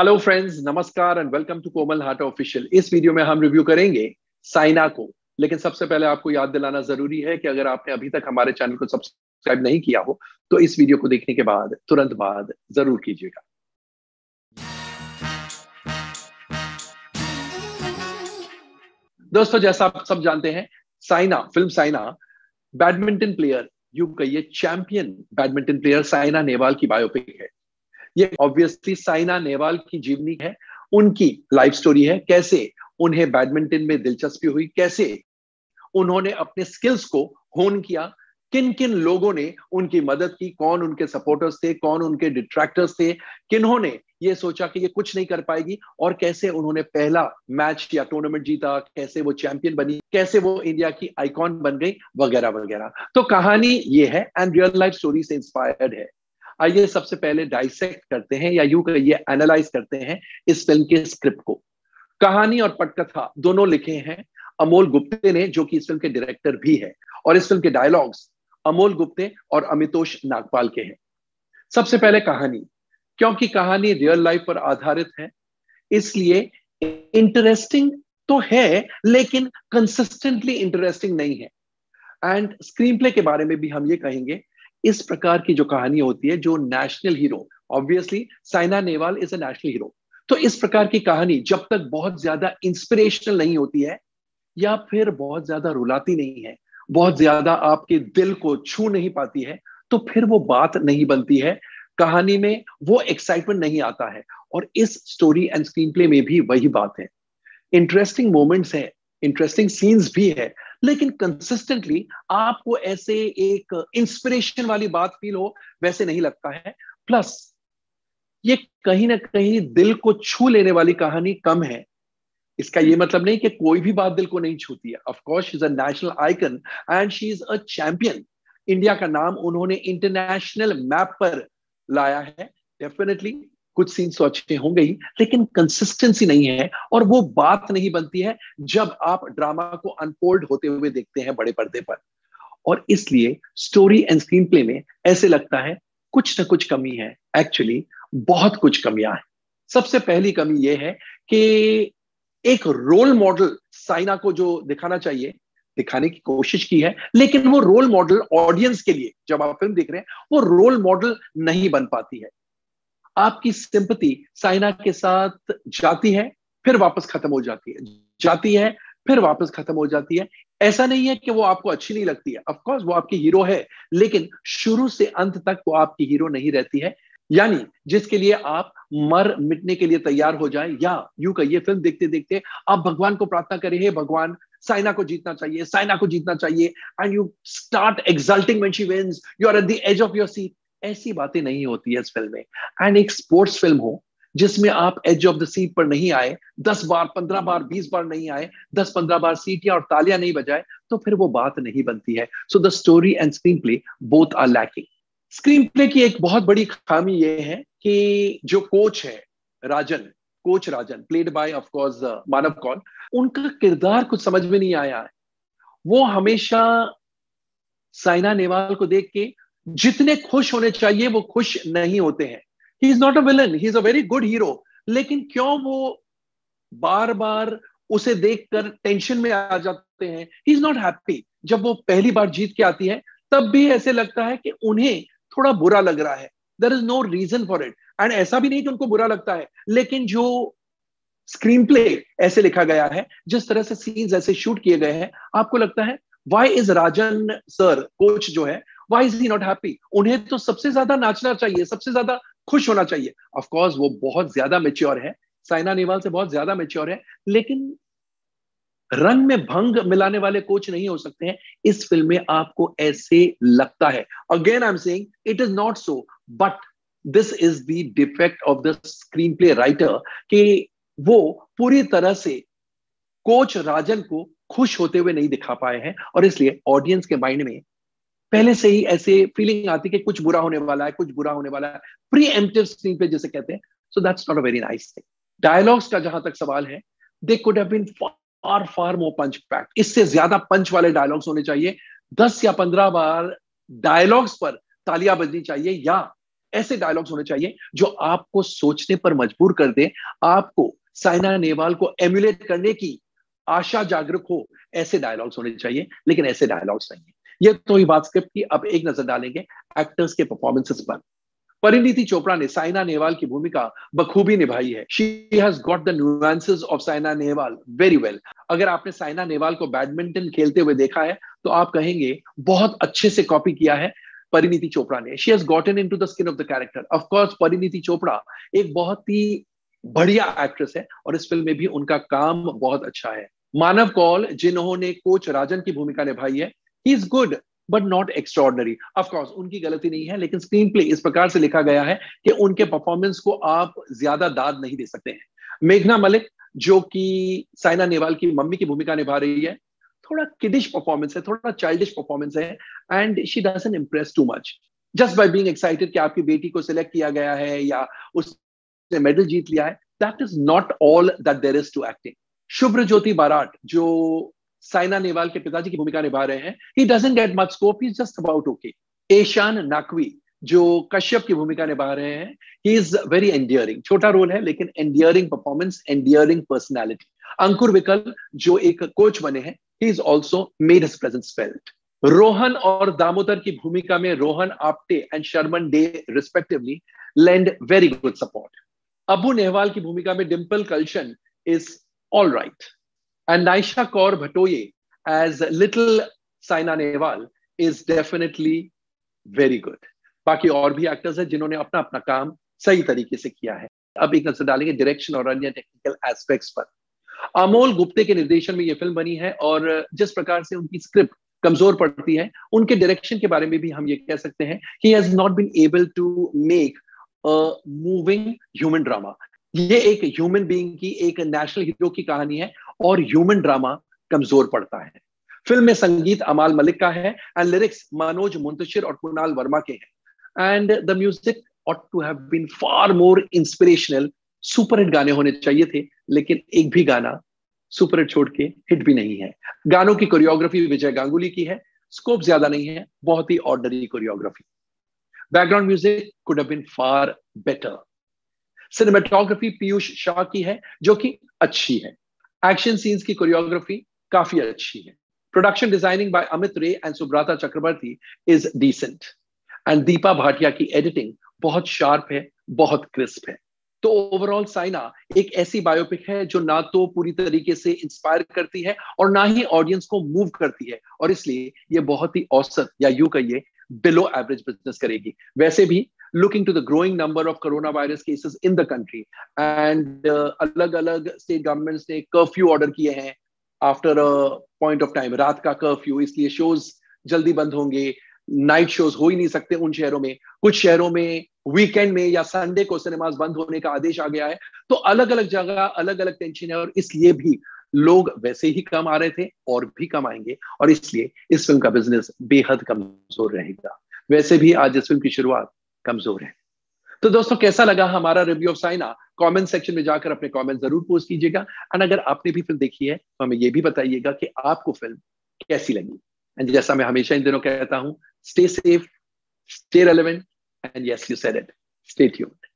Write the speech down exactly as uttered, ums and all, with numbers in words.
Hello friends, नमस्कार and welcome to Komal Nahata official. इस video में हम रिव्यू करेंगे साइना को, लेकिन सबसे पहले आपको याद दिलाना जरूरी है कि अगर आपने अभी तक हमारे चैनल को सब्सक्राइब नहीं किया हो तो इस वीडियो को देखने के बाद तुरंत बाद जरूर कीजिएगा। दोस्तों, जैसा आप सब जानते हैं, Saina film Saina badminton player, you कहिए champion badminton player Saina Nehwal की बायोपिक है। ये ऑब्वियसली साइना नेहवाल की जीवनी है, उनकी लाइफ स्टोरी है, कैसे उन्हें बैडमिंटन में दिलचस्पी हुई, कैसे उन्होंने अपने स्किल्स को होन किया, किन किन लोगों ने उनकी मदद की, कौन उनके सपोर्टर्स थे, कौन उनके डिट्रैक्टर्स थे, किन्होंने ये सोचा कि ये कुछ नहीं कर पाएगी, और कैसे उन्होंने पहला मैच या टूर्नामेंट जीता, कैसे वो चैंपियन बनी, कैसे वो इंडिया की आइकॉन बन गई, वगैरह वगैरह। तो कहानी ये है एंड रियल लाइफ स्टोरी से इंस्पायर्ड है। आइए सबसे पहले डाइसेक्ट करते हैं या यूं कहिए एनालाइज करते हैं इस फिल्म के स्क्रिप्ट को। कहानी और पटकथा दोनों लिखे हैं अमोल गुप्ते ने, जो कि इस फिल्म के डायरेक्टर भी है, और इस फिल्म के डायलॉग्स अमोल गुप्ते और अमितोष नागपाल के हैं। सबसे पहले कहानी, क्योंकि कहानी रियल लाइफ पर आधारित है इसलिए इंटरेस्टिंग तो है लेकिन कंसिस्टेंटली इंटरेस्टिंग नहीं है। एंड स्क्रीन प्ले के बारे में भी हम ये कहेंगे, इस प्रकार की जो कहानी होती है, जो national hero, obviously Saina Nehwal is a national hero, तो इस प्रकार की कहानी जब तक बहुत ज्यादा इंस्पिरेशनल नहीं होती है या फिर बहुत ज्यादा रुलाती नहीं है, बहुत ज्यादा आपके दिल को छू नहीं पाती है, तो फिर वो बात नहीं बनती है, कहानी में वो एक्साइटमेंट नहीं आता है। और इस स्टोरी एंड स्क्रीन प्ले में भी वही बात है। इंटरेस्टिंग मोमेंट्स है, इंटरेस्टिंग सीन्स भी है, लेकिन कंसिस्टेंटली आपको ऐसे एक इंस्पिरेशन वाली बात फील हो वैसे नहीं लगता है। प्लस ये कहीं ना कहीं दिल को छू लेने वाली कहानी कम है। इसका ये मतलब नहीं कि कोई भी बात दिल को नहीं छूती है। Of course she is a national icon and she is a champion. India का नाम उन्होंने इंटरनेशनल मैप पर लाया है। डेफिनेटली कुछ सीन तो अच्छे होंगे ही, लेकिन कंसिस्टेंसी नहीं है और वो बात नहीं बनती है जब आप ड्रामा को अनफोल्ड होते हुए देखते हैं बड़े पर्दे पर। और इसलिए स्टोरी एंड स्क्रीन प्ले में ऐसे लगता है कुछ ना कुछ कमी है। एक्चुअली बहुत कुछ कमियां हैं। सबसे पहली कमी ये है कि एक रोल मॉडल साइना को जो दिखाना चाहिए, दिखाने की कोशिश की है, लेकिन वो रोल मॉडल ऑडियंस के लिए जब आप फिल्म देख रहे हैं वो रोल मॉडल नहीं बन पाती है। आपकी सिंपैथी साइना के साथ जाती है फिर वापस खत्म हो जाती है, जाती है फिर वापस खत्म हो जाती है। ऐसा नहीं है कि वो आपको अच्छी नहीं लगती है, ऑफ कोर्स वो आपकी हीरो है, लेकिन शुरू से अंत तक वो आपकी हीरो नहीं रहती है। यानी जिसके लिए आप मर मिटने के लिए तैयार हो जाए, या यूं कहिए फिल्म देखते देखते आप भगवान को प्रार्थना करें, हे भगवान साइना को जीतना चाहिए, साइना को जीतना चाहिए, and you start exulting when she wins, you are at the edge of your seat. ऐसी बातें नहीं होती है इस फिल्म में। एंड एक स्पोर्ट्स फिल्म हो जिसमें आप एज ऑफ द सीट पर नहीं आए, दस बार पंद्रह बार बीस बार नहीं आए, दस पंद्रह बार सीटियां और तालियां नहीं बजाए, तो फिर वो बात नहीं बनती है। So the story and screenplay both are lacking. Screenplay की एक बहुत बड़ी खामी ये है कि जो कोच है Rajan, coach Rajan played by of course Manav Kaul, उनका किरदार कुछ समझ में नहीं आया है। वो हमेशा साइना नेहवाल को देख के जितने खुश होने चाहिए वो खुश नहीं होते हैं। He is not a villain, he is a very good hero, लेकिन क्यों वो बार बार उसे देखकर टेंशन में आ जाते हैं। He is not happy. जब वो पहली बार जीत के आती है तब भी ऐसे लगता है कि उन्हें थोड़ा बुरा लग रहा है। There is no reason for it. And ऐसा भी नहीं कि उनको बुरा लगता है, लेकिन जो स्क्रीन प्ले ऐसे लिखा गया है, जिस तरह से सीन्स ऐसे शूट किए गए हैं, आपको लगता है why is Rajan sir, coach जो है, Why is he not happy? उन्हें तो सबसे ज्यादा नाचना चाहिए, सबसे ज्यादा खुश होना चाहिए। Of course, वो बहुत ज्यादा mature है, साइना नेहवाल से बहुत ज्यादा mature है, लेकिन रंग में भंग मिलाने वाले कोच नहीं हो सकते हैं। इस फिल्म में आपको ऐसे लगता है। Again, I'm saying it is not so, but this is the defect of the screenplay writer कि वो पूरी तरह से कोच राजन को खुश होते हुए नहीं दिखा पाए हैं, और इसलिए ऑडियंस के माइंड में पहले से ही ऐसे फीलिंग आती है कि कुछ बुरा होने वाला है, कुछ बुरा होने वाला है, प्रीएम्प्टिव स्क्रीन पे जैसे कहते हैं। So that's not a very nice thing. Dialogues का जहां तक सवाल है, they could have been far far more punch packed. इससे ज्यादा पंच वाले डायलॉग्स होने चाहिए। दस या पंद्रह बार डायलॉग्स पर तालियां बजनी चाहिए, या ऐसे डायलॉग्स होने चाहिए जो आपको सोचने पर मजबूर कर दे, आपको साइना नेहवाल को एम्युलेट करने की आशा जागरूक हो, ऐसे डायलॉग्स होने चाहिए। लेकिन ऐसे डायलॉग्स नहीं है। ये तो ही बात स्क्रिप्ट की। अब एक नजर डालेंगे एक्टर्स के परफॉर्मेंसेस पर। परिणीति चोपड़ा ने साइना नेहवाल की भूमिका बखूबी निभाई है। She has got the nuances of Saina Nehwal very well. अगर आपने साइना नेहवाल को बैडमिंटन खेलते हुए देखा है तो आप कहेंगे बहुत अच्छे से कॉपी किया है परिणीति चोपड़ा ने। She has gotten into the skin of the character. Of course Parineeti Chopra एक बहुत ही बढ़िया एक्ट्रेस है और इस फिल्म में भी उनका काम बहुत अच्छा है। मानव कौल, जिन्होंने कोच राजन की भूमिका निभाई है, he is good but not extraordinary. Of course उनकी गलती नहीं है, लेकिन स्क्रीन प्ले इस प्रकार से लिखा गया है कि उनके परफॉर्मेंस को आप ज्यादा दाद नहीं दे सकते हैं। मेघना मलिक, जो कि साइना नेहवाल की मम्मी की भूमिका निभा रही है, थोड़ा किडिश परफॉर्मेंस है, थोड़ा चाइल्डिश परफॉर्मेंस है and she doesn't impress too much. Just by being excited कि आपकी बेटी को सिलेक्ट किया गया है या उसने मेडल जीत लिया है, that is not all that there is to acting. शुभ्रज्योति Barat, जो साइना नेहवाल के पिताजी की भूमिका निभा रहे हैं, he doesn't get much scope, he is just about okay. Ishan Naqvi, जो कश्यप की भूमिका निभा रहे हैं, ही इज वेरी एंडियरिंग। छोटा रोल है लेकिन endearing performance, endearing personality. Ankur Vikal, जो एक कोच बने हैं, he is also made his presence felt. Rohan और दामोदर की भूमिका में Rohan Apte and Sharman Dey respectively lend very good support. Abu Nehwal की भूमिका में Dimple कलशन is all right. And Nisha Kaur Bhatoye as little Saina Nehwal is definitely very good. बाकी और भी एक्टर्स हैं जिन्होंने अपना अपना काम सही तरीके से किया है। अब एक नजर डालेंगे डायरेक्शन और अन्य टेक्निकल एस्पेक्ट्स पर। अमोल गुप्ते के निर्देशन में यह फिल्म बनी है और जिस प्रकार से उनकी स्क्रिप्ट कमजोर पड़ती है, उनके डायरेक्शन के बारे में भी हम ये कह सकते हैं he has not been able to make a moving human drama. ये एक ह्यूमन बीइंग की, एक नेशनल हीरो की कहानी है और ह्यूमन ड्रामा कमजोर पड़ता है। फिल्म में संगीत अमाल मलिक का है एंड लिरिक्स मनोज मुंतशिर और कुणाल वर्मा के हैं and the music ought to have been far more inspirational. Superhit गाने होने चाहिए थे लेकिन एक भी गाना सुपरहिट छोड़ के हिट भी नहीं है। गानों की कोरियोग्राफी विजय गांगुली की है। स्कोप ज्यादा नहीं है, बहुत ही ordinary choreography. Background music could have been far better. Cinematography Piyush Shah की है जो कि अच्छी है। एक्शन सीन्स की कोरियोग्राफी काफी अच्छी है। Production designing by Amit Ray and Subrata Chakraborty is decent and Deepa Bhatia की एडिटिंग बहुत शार्प है, बहुत क्रिस्प है। तो ओवरऑल साइना एक ऐसी बायोपिक है जो ना तो पूरी तरीके से इंस्पायर करती है और ना ही ऑडियंस को मूव करती है और इसलिए ये बहुत ही औसत या यूं कहिए बिलो एवरेज बिजनेस करेगी। वैसे भी looking to the growing number of corona virus cases in the country and अलग अलग स्टेट गवर्नमेंट्स ने कर्फ्यू ऑर्डर किए हैं after a point of time, रात का कर्फ्यू, इसलिए शोज जल्दी बंद होंगे, नाइट शोज हो ही नहीं सकते उन शहरों में। कुछ शहरों में वीकेंड में या संडे को सिनेमास बंद होने का आदेश आ गया है। तो अलग अलग जगह अलग अलग टेंशन है और इसलिए भी लोग वैसे ही कम आ रहे थे और भी कम आएंगे और इसलिए इस फिल्म का बिजनेस बेहद कमजोर रहेगा। वैसे भी आज इस फिल्म की शुरुआत कमजोर है। तो दोस्तों, कैसा लगा हमारा review of Saina? Comment section में जाकर अपने कमेंट जरूर पोस्ट कीजिएगा एंड अगर आपने भी फिल्म देखी है तो हमें यह भी बताइएगा कि आपको फिल्म कैसी लगी। एंड जैसा मैं हमेशा इन दिनों कहता हूं, stay safe, stay relevant, and yes, you said it. Stay tuned.